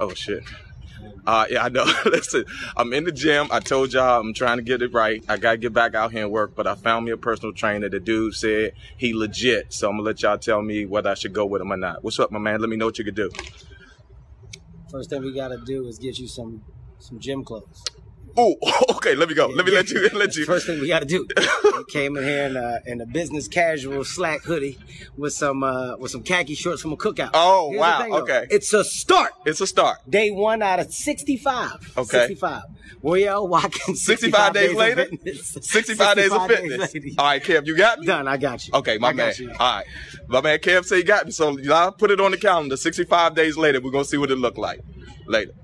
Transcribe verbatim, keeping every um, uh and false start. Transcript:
Oh, shit. Uh, yeah, I know. Listen, I'm in the gym. I told y'all I'm trying to get it right. I got to get back out here and work, but I found me a personal trainer. The dude said he legit, so I'm going to let y'all tell me whether I should go with him or not. What's up, my man? Let me know what you could do. First thing we got to do is get you some, some gym clothes. Oh, okay. Let me go. Let me let you. Let you. First thing we got to do. We came in here in a, in a business casual slack hoodie with some uh, with some khaki shorts from a cookout. Oh, here's wow. Thing, okay. It's a start. It's a start. Day one out of sixty-five. Okay. sixty-five. We are walking sixty-five, sixty-five days, days later. sixty-five, sixty-five days of fitness. Days All right, Kev, you got me? Done. I got you. Okay, my I man. All right. My man Kev said he got me. So I'll put it on the calendar. sixty-five days later. We're going to see what it looked like later.